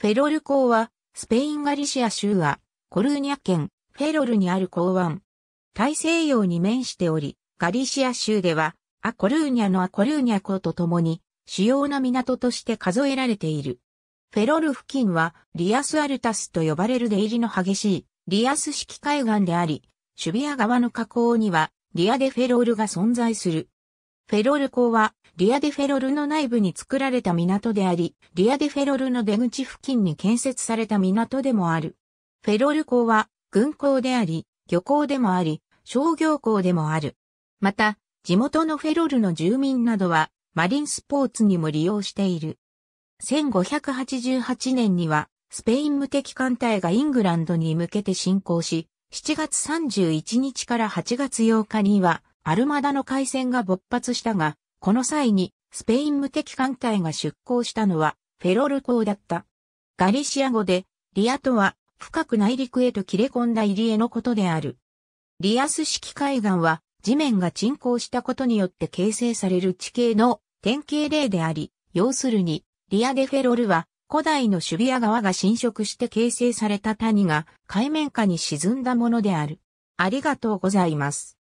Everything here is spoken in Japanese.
フェロル港は、スペインガリシア州は、コルーニャ県、フェロルにある港湾。大西洋に面しており、ガリシア州では、アコルーニャのアコルーニャ港と共に、主要な港として数えられている。フェロル付近は、リアスアルタスと呼ばれる出入りの激しい、リアス式海岸であり、シュビア川の河口には、リアデフェロルが存在する。フェロル港は、リアデフェロルの内部に作られた港であり、リアデフェロルの出口付近に建設された港でもある。フェロル港は、軍港であり、漁港でもあり、商業港でもある。また、地元のフェロルの住民などは、マリンスポーツにも利用している。1588年には、スペイン無敵艦隊がイングランドに向けて侵攻し、7月31日から8月8日には、アルマダの海戦が勃発したが、この際にスペイン無敵艦隊が出港したのはフェロル港だった。ガリシア語でリアとは深く内陸へと切れ込んだ入り江のことである。リアス式海岸は地面が沈降したことによって形成される地形の典型例であり、要するにリアデフェロルは古代のシュビア川が浸食して形成された谷が海面下に沈んだものである。ありがとうございます。